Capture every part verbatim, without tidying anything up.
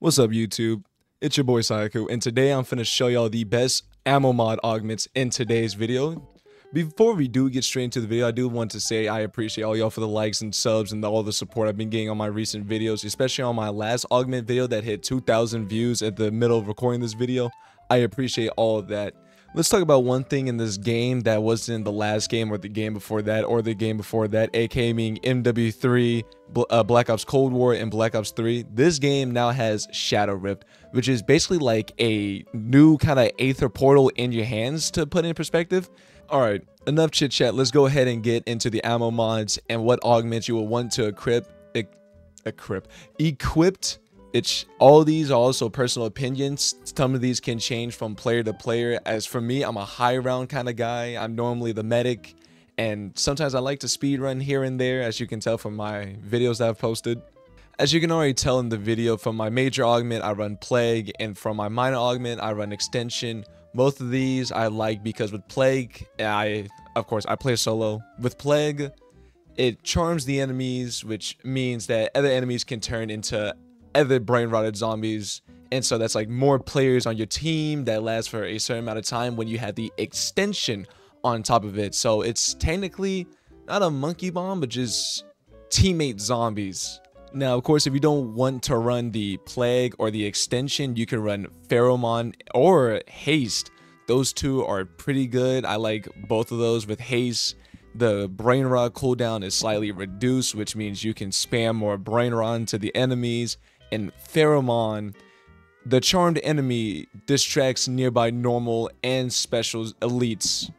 What's up YouTube? It's your boy Saiku, and today I'm finna show y'all the best Ammo Mod augments in today's video. Before we do get straight into the video, I do want to say I appreciate all y'all for the likes and subs and all the support I've been getting on my recent videos, especially on my last augment video that hit two thousand views at the middle of recording this video. I appreciate all of that. Let's talk about one thing in this game that wasn't in the last game or the game before that or the game before that, aka meaning M W three, uh, Black Ops Cold War, and Black Ops three. This game now has Shadow Rift, which is basically like a new kind of Aether Portal in your hands, to put in perspective. Alright, enough chit chat, let's go ahead and get into the ammo mods and what augments you will want to equip, e equip, equipped. It's all these are also personal opinions. Some of these can change from player to player. As for me, I'm a high round kind of guy. I'm normally the medic, and sometimes I like to speed run here and there, as you can tell from my videos that I've posted. As you can already tell in the video, from my major augment I run Plague, and from my minor augment I run Extension. Both of these I like because with Plague, I of course I play solo. With Plague, it charms the enemies, which means that other enemies can turn into other brain rotted zombies, and so that's like more players on your team that lasts for a certain amount of time when you have the extension on top of it. So it's technically not a monkey bomb, but just teammate zombies. Now of course, if you don't want to run the Plague or the Extension, you can run Pheromone or Haste. Those two are pretty good. I like both of those. With Haste, the brain rot cooldown is slightly reduced, which means you can spam more brain rot to the enemies. And Pheromone, the charmed enemy distracts nearby normal and special elites.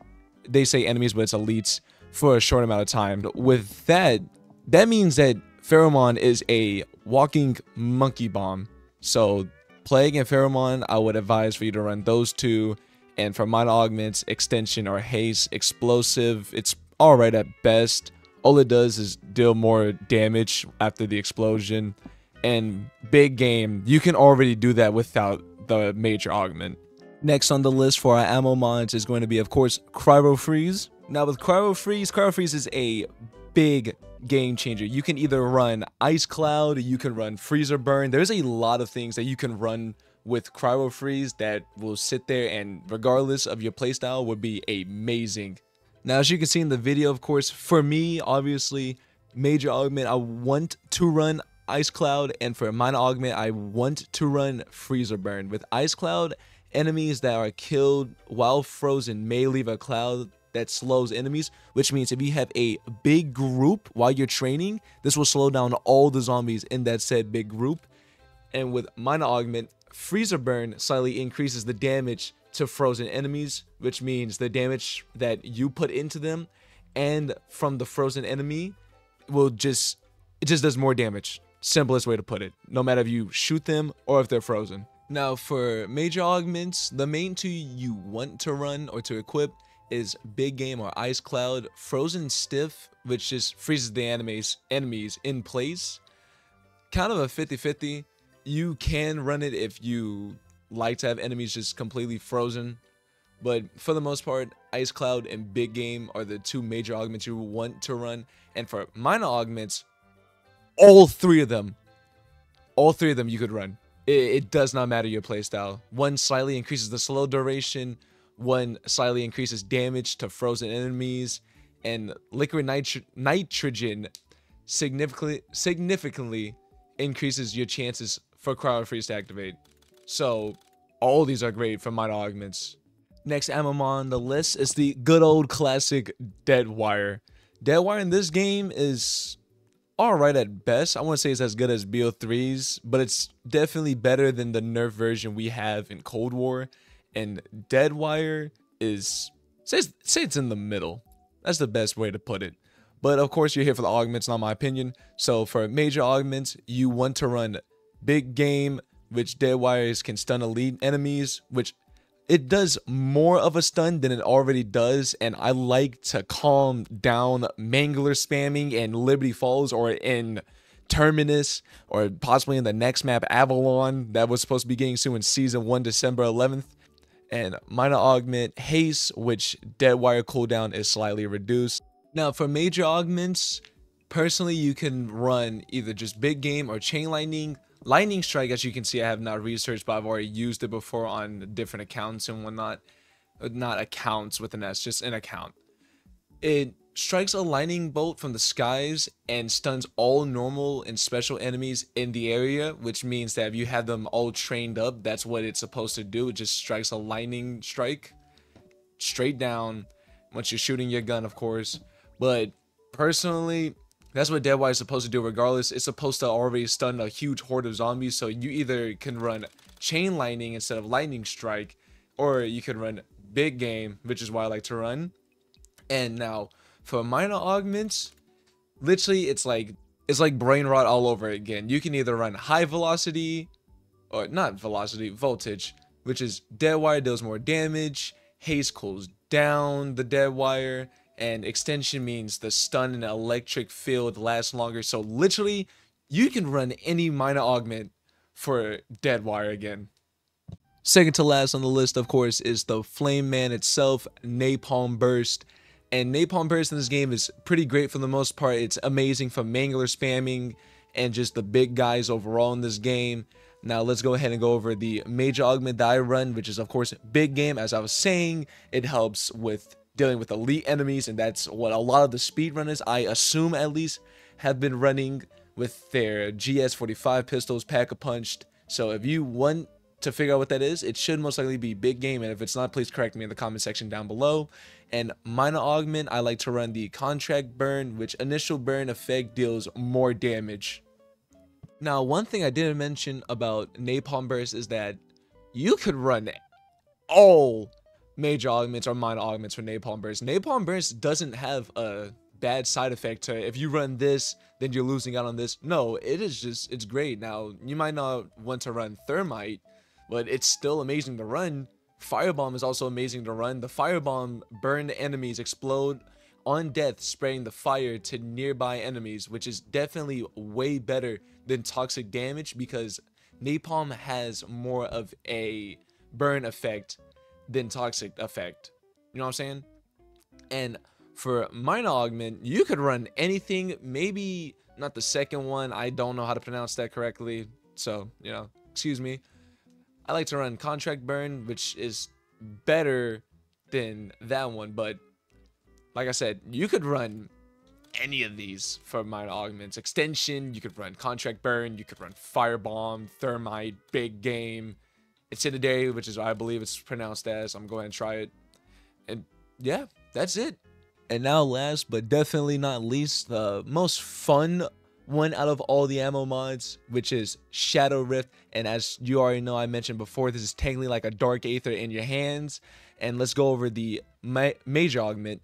They say enemies, but it's elites, for a short amount of time. With that, that means that Pheromone is a walking monkey bomb. So Plague and Pheromone, I would advise for you to run those two. And for minor augments, Extension or Haste. Explosive, it's alright at best. All it does is deal more damage after the explosion. And big game, you can already do that without the major augment. Next on the list for our ammo mods is going to be, of course, Cryo Freeze. Now with Cryo Freeze, Cryo Freeze is a big game changer. You can either run Ice Cloud, you can run Freezer Burn. There's a lot of things that you can run with Cryo Freeze that will sit there and, regardless of your playstyle, would be amazing. Now as you can see in the video, of course, for me, obviously, major augment, I want to run Ice Cloud, and for a minor augment I want to run Freezer Burn. With Ice Cloud, enemies that are killed while frozen may leave a cloud that slows enemies, which means if you have a big group while you're training, this will slow down all the zombies in that said big group. And with minor augment, Freezer Burn slightly increases the damage to frozen enemies, which means the damage that you put into them and from the frozen enemy will just, it just does more damage. Simplest way to put it, no matter if you shoot them or if they're frozen. Now for major augments, the main two you want to run or to equip is Big Game or Ice Cloud, Frozen Stiff, which just freezes the enemies enemies in place. Kind of a fifty fifty. You can run it if you like to have enemies just completely frozen, but for the most part, Ice Cloud and Big Game are the two major augments you want to run. And for minor augments, All three of them, all three of them you could run. It, it does not matter your playstyle. One slightly increases the slow duration, one slightly increases damage to frozen enemies, and Liquid nitro Nitrogen significantly, significantly increases your chances for Cryo Freeze to activate. So all these are great for minor augments. Next ammo on the list is the good old classic Deadwire. Deadwire in this game is alright at best. I want to say it's as good as B O three's, but it's definitely better than the nerf version we have in Cold War. And Deadwire is, say it's, say it's in the middle. That's the best way to put it. But of course, you're here for the augments, not my opinion. So for major augments, you want to run Big Game, which Deadwires can stun elite enemies, which it does more of a stun than it already does. And I like to calm down Mangler spamming and Liberty Falls, or in Terminus, or possibly in the next map Avalon that was supposed to be getting soon in Season one, December eleventh. And minor augment Haste, which Deadwire cooldown is slightly reduced. Now for major augments, personally you can run either just Big Game or Chain Lightning. Lightning Strike, as you can see, I have not researched, but I've already used it before on different accounts and whatnot. Not accounts with an S, just an account. It strikes a lightning bolt from the skies and stuns all normal and special enemies in the area, which means that if you have them all trained up, that's what it's supposed to do. It just strikes a lightning strike straight down once you're shooting your gun, of course. But personally, that's what Deadwire is supposed to do regardless. It's supposed to already stun a huge horde of zombies, so you either can run Chain Lightning instead of Lightning Strike, or you can run Big Game, which is why I like to run. And now for minor augments, literally it's like it's like brain rot all over again. You can either run high velocity or not velocity, voltage, which is Deadwire deals more damage, haste cools down the Deadwire, and extension means the stun and electric field lasts longer. So literally you can run any minor augment for Deadwire again. Second to last on the list, of course, is the Flame Man itself, Napalm Burst. And Napalm Burst in this game is pretty great for the most part. It's amazing for mangler spamming and just the big guys overall in this game. Now let's go ahead and go over the major augment that I run, which is of course Big Game. As I was saying, it helps with dealing with elite enemies, and that's what a lot of the speedrunners, I assume at least, have been running with their G S forty-five pistols, Pack-a-Punched. So if you want to figure out what that is, it should most likely be Big Game, and if it's not, please correct me in the comment section down below. And minor augment, I like to run the Contract Burn, which initial burn effect deals more damage. Now one thing I didn't mention about Napalm Burst is that you could run all major augments or minor augments for Napalm Burst. Napalm Burst doesn't have a bad side effect to if you run this then you're losing out on this. No, it is just, it's great. Now you might not want to run Thermite, but it's still amazing to run. Firebomb is also amazing to run. The Firebomb burn enemies, explode on death, spraying the fire to nearby enemies, which is definitely way better than Toxic Damage because Napalm has more of a burn effect than Toxic effect. You know what I'm saying? And for minor augment, you could run anything, maybe not the second one. I don't know how to pronounce that correctly, so, you know, excuse me. I like to run Contract Burn, which is better than that one, but like I said, you could run any of these for minor augments. Extension, you could run Contract Burn, you could run Firebomb, Thermite, Big Game, Incendiary, which is what I believe it's pronounced as. I'm going to try it. And yeah, that's it. And now last but definitely not least, the most fun one out of all the ammo mods, which is Shadow Rift. And as you already know, I mentioned before, this is technically like a dark aether in your hands. And let's go over the ma major augment,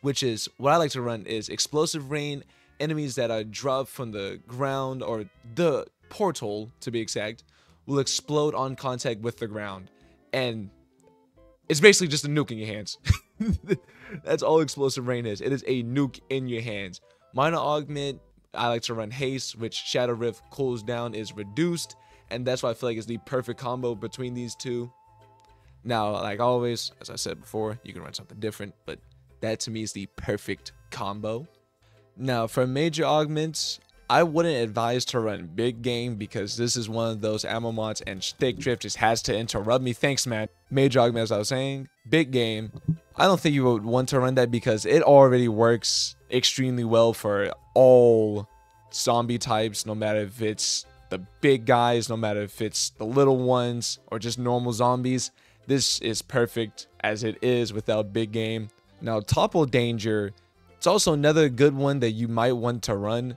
which is what I like to run is Explosive Rain. Enemies that are dropped from the ground, or the portal to be exact, will explode on contact with the ground, and it's basically just a nuke in your hands. That's all Explosive Rain is. It is a nuke in your hands. Minor augment, I like to run Haste, which Shadow Rift cools down is reduced, and that's why I feel like it's the perfect combo between these two. Now, like always, as I said before, you can run something different, but that to me is the perfect combo. Now, for major augments, I wouldn't advise to run Big Game because this is one of those ammo mods, and Stick Drift just has to interrupt me. Thanks, man. Major augment, as I was saying, Big Game, I don't think you would want to run that because it already works extremely well for all zombie types, no matter if it's the big guys, no matter if it's the little ones, or just normal zombies. This is perfect as it is without Big Game. Now, Topple Danger, it's also another good one that you might want to run.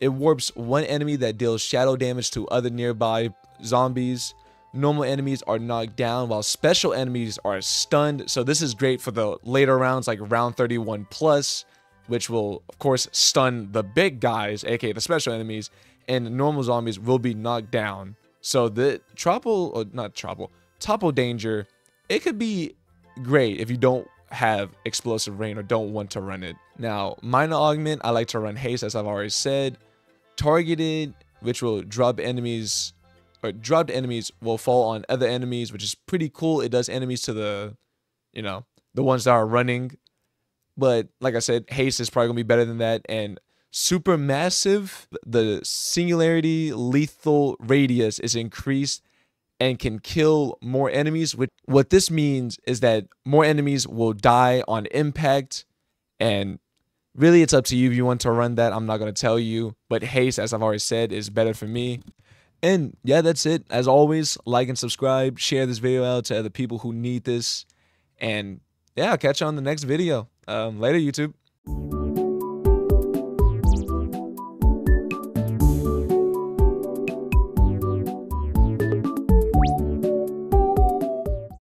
It warps one enemy that deals shadow damage to other nearby zombies. Normal enemies are knocked down while special enemies are stunned. So this is great for the later rounds, like round thirty-one plus, which will of course stun the big guys, aka the special enemies, and normal zombies will be knocked down. So the Topple, or not Topple, Topple Danger, it could be great if you don't have Explosive Rain or don't want to run it. Now, minor augment, I like to run Haste, as I've already said. Targeted, which will drop enemies, or dropped enemies will fall on other enemies, which is pretty cool. It does enemies to the, you know, the ones that are running. But like I said, Haste is probably gonna be better than that, and Super Massive, the singularity lethal radius is increased and can kill more enemies. What this means is that more enemies will die on impact, and really it's up to you if you want to run that. I'm not going to tell you, but Haste, as I've already said, is better for me. And yeah, that's it. As always, like and subscribe, share this video out to other people who need this, and yeah, I'll catch you on the next video. Um, later, YouTube.